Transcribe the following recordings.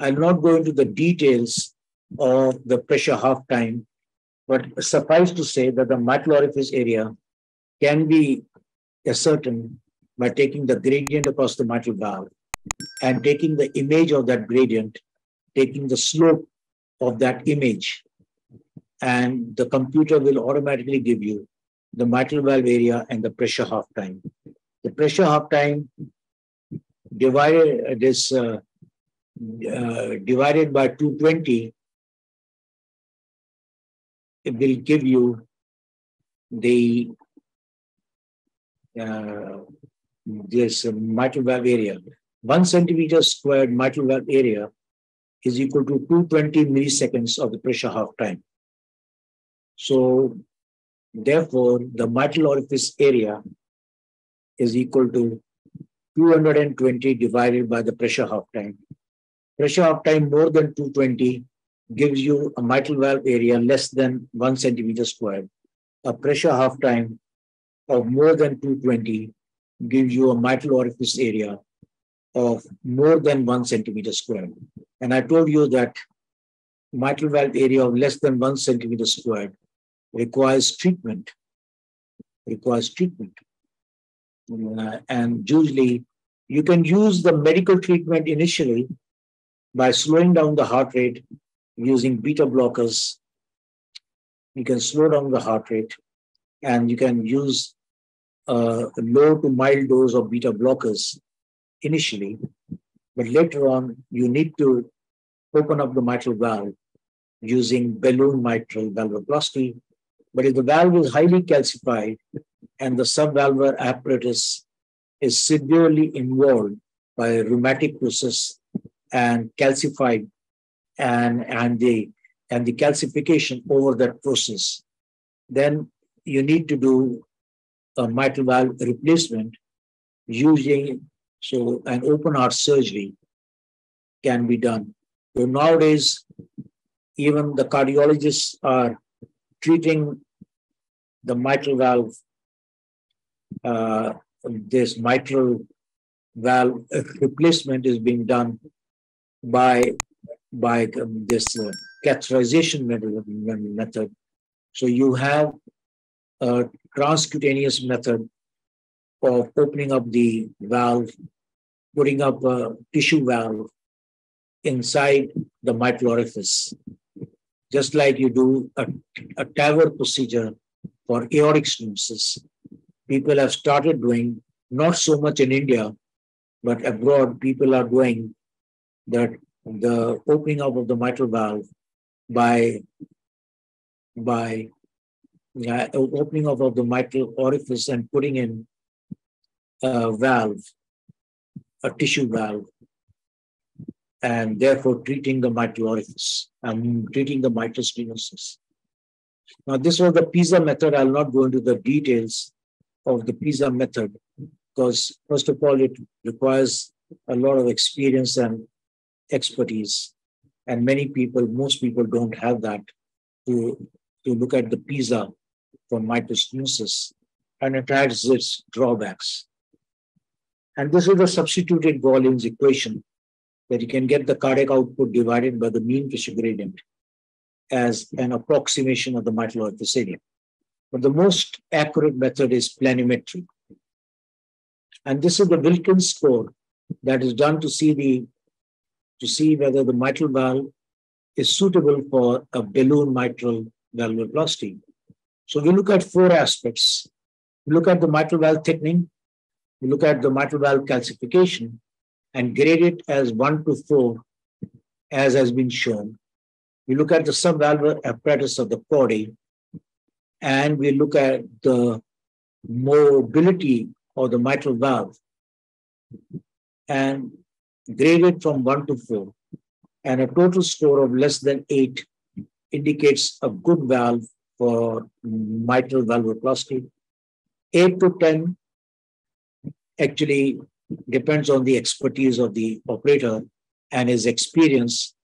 I'll not go into the details of the pressure half-time, but suffice to say that the mitral orifice area can be ascertained by taking the gradient across the mitral valve and taking the image of that gradient, taking the slope of that image, and the computer will automatically give you the mitral valve area and the pressure half-time. The pressure half-time divided by 220, it will give you this mitral valve area. 1 centimeter squared mitral valve area is equal to 220 milliseconds of the pressure half time. So therefore, the mitral orifice area is equal to 220 divided by the pressure half time. Pressure half time more than 220 gives you a mitral valve area less than 1 centimeter squared. A pressure half time of more than 220 gives you a mitral orifice area of more than 1 centimeter squared. And I told you that mitral valve area of less than 1 centimeter squared requires treatment. And usually you can use the medical treatment initially by slowing down the heart rate using beta blockers. You can slow down the heart rate and you can use a low to mild dose of beta blockers initially, but later on you need to open up the mitral valve using balloon mitral valvoplasty. But if the valve is highly calcified and the subvalvular apparatus is severely involved by a rheumatic process and calcified, and the calcification over that process, then you need to do a mitral valve replacement using, so an open heart surgery can be done. So nowadays, even the cardiologists are treating the mitral valve, this mitral valve replacement is being done by this catheterization method. So you have a transcutaneous method of opening up the valve, putting up a tissue valve inside the mitral orifice, just like you do a TAVR procedure for aortic stenosis. People have started doing, not so much in India, but abroad, people are doing that the opening up of the mitral valve by opening up of the mitral orifice and putting in a valve, a tissue valve, and therefore treating the mitral orifice and treating the mitral stenosis. Now, this was the PISA method. I'll not go into the details of the PISA method because, first of all, it requires a lot of experience and expertise, and most people don't have that to look at the PISA for mitral stenosis, and it has its drawbacks. And this is the substituted volumes equation, that you can get the cardiac output divided by the mean pressure gradient as an approximation of the mitral orifice area. But the most accurate method is planimetry. And this is the Wilkins score that is done to see whether the mitral valve is suitable for a balloon mitral valvoplasty. So we look at 4 aspects. We look at the mitral valve thickening, we look at the mitral valve calcification, and grade it as 1 to 4, as has been shown. We look at the subvalvular apparatus of the body, and we look at the mobility of the mitral valve, and grade it from 1 to 4. And a total score of less than 8 indicates a good valve for mitral valvoplasty. 8 to 10 actually depends on the expertise of the operator and his experience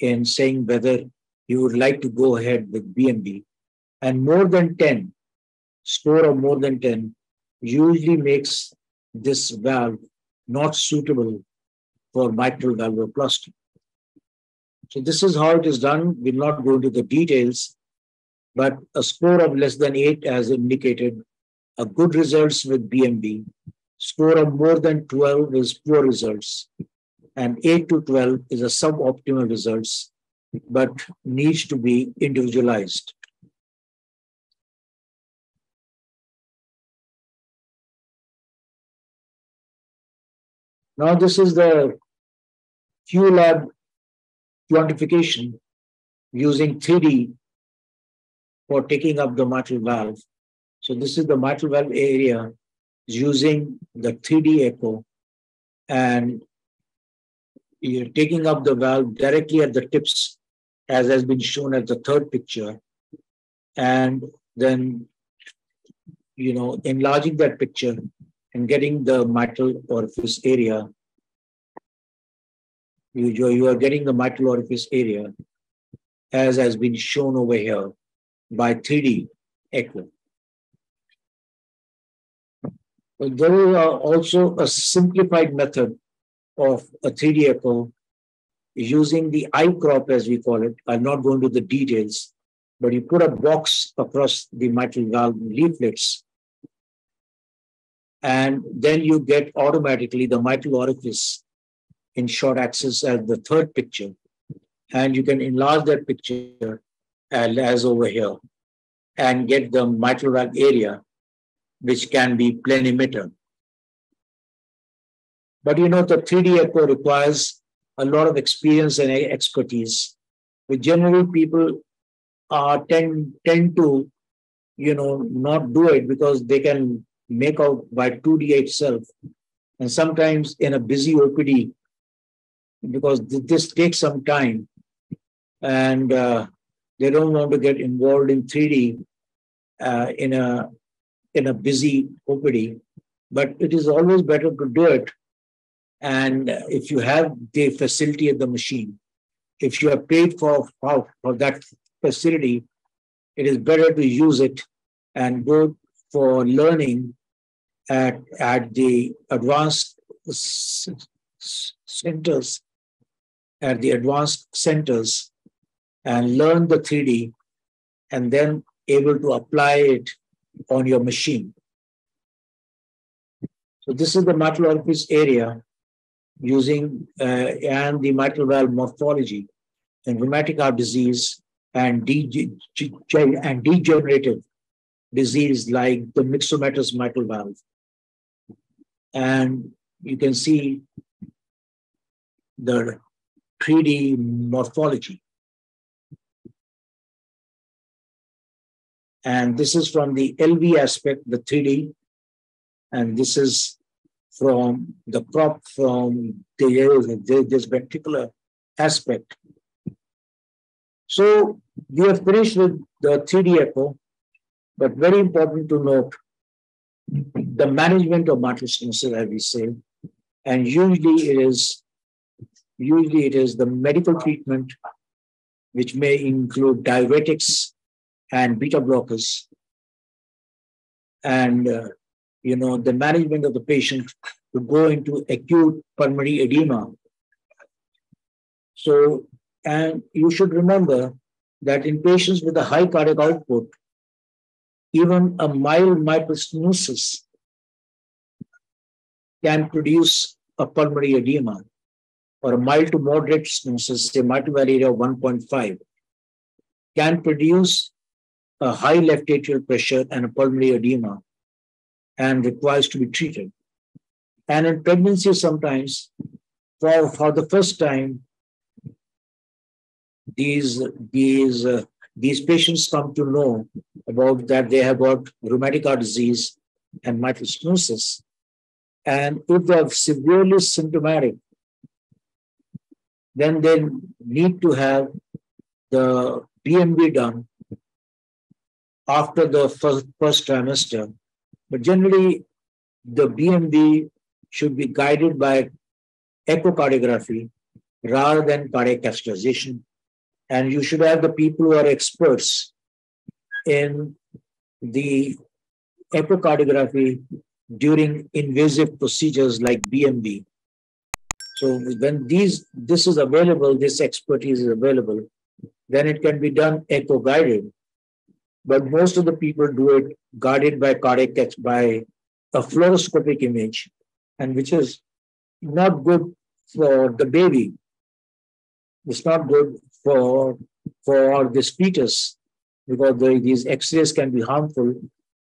in saying whether he would like to go ahead with BMB. And more than 10, score of more than 10, usually makes this valve not suitable for mitral valvoplasty. So this is how it is done. We'll not go into the details, but a score of less than 8 as indicated are good results with BMB. Score of more than 12 is poor results. And 8 to 12 is a suboptimal results, but needs to be individualized. Now this is the QLab quantification using 3D for taking up the mitral valve. So this is the mitral valve area using the 3D echo, and you're taking up the valve directly at the tips, as has been shown at the third picture, and then enlarging that picture and getting the mitral orifice area. You are getting the mitral orifice area, as has been shown over here by 3D echo. But there is also a simplified method of a 3D echo using the eye crop, as we call it. I'm not going to the details, but you put a box across the mitral valve leaflets, and then you get automatically the mitral orifice in short axis as the third picture. And you can enlarge that picture as over here and get the mitral valve area, which can be planimeter. But the 3D echo requires a lot of experience and expertise, which generally people tend to, not do it because they can make out by 2D itself. And sometimes in a busy OPD, because this takes some time, and they don't want to get involved in 3D in a busy OPD, but it is always better to do it. And if you have the facility at the machine, if you have paid for that facility, it is better to use it and go for learning at the advanced centers, and learn the 3D and then able to apply it on your machine. So this is the mitral orifice area using and the mitral valve morphology in rheumatic heart disease and degenerative disease like the myxomatous mitral valve. And you can see the 3D morphology. And this is from the LV aspect, the 3D, and this is from the crop from this particular aspect. So we have finished with the 3D echo, but very important to note the management of mitral stenosis, as we say, and usually it is the medical treatment, which may include diuretics and beta blockers, and the management of the patient to go into acute pulmonary edema. So, and you should remember that in patients with a high cardiac output, even a mild mitral stenosis can produce a pulmonary edema, or a mild to moderate stenosis, say mitral valve area of 1.5, can produce a high left atrial pressure and a pulmonary edema, and requires to be treated. And in pregnancy, sometimes for the first time, these patients come to know about that they have got rheumatic heart disease and mitral stenosis. And if they are severely symptomatic, then they need to have the BMB done after the first trimester. But generally, the BMB should be guided by echocardiography rather than cardiac catheterization. And you should have the people who are experts in the echocardiography during invasive procedures like BMB. So when this is available, this expertise is available, then it can be done echo-guided. But most of the people do it guided by a fluoroscopic image, and which is not good for the baby. It's not good for this fetus, because these X-rays can be harmful,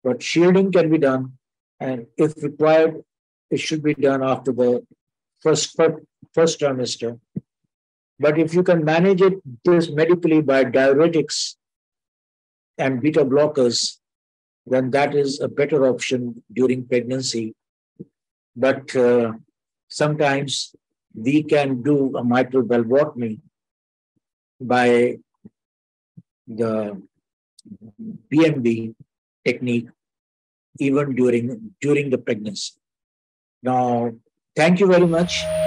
but shielding can be done, and if required, it should be done after the first trimester. But if you can manage it this medically by diuretics and beta blockers, then that is a better option during pregnancy. But sometimes we can do a mitral valvotomy by the BMB technique even during the pregnancy. Now, thank you very much.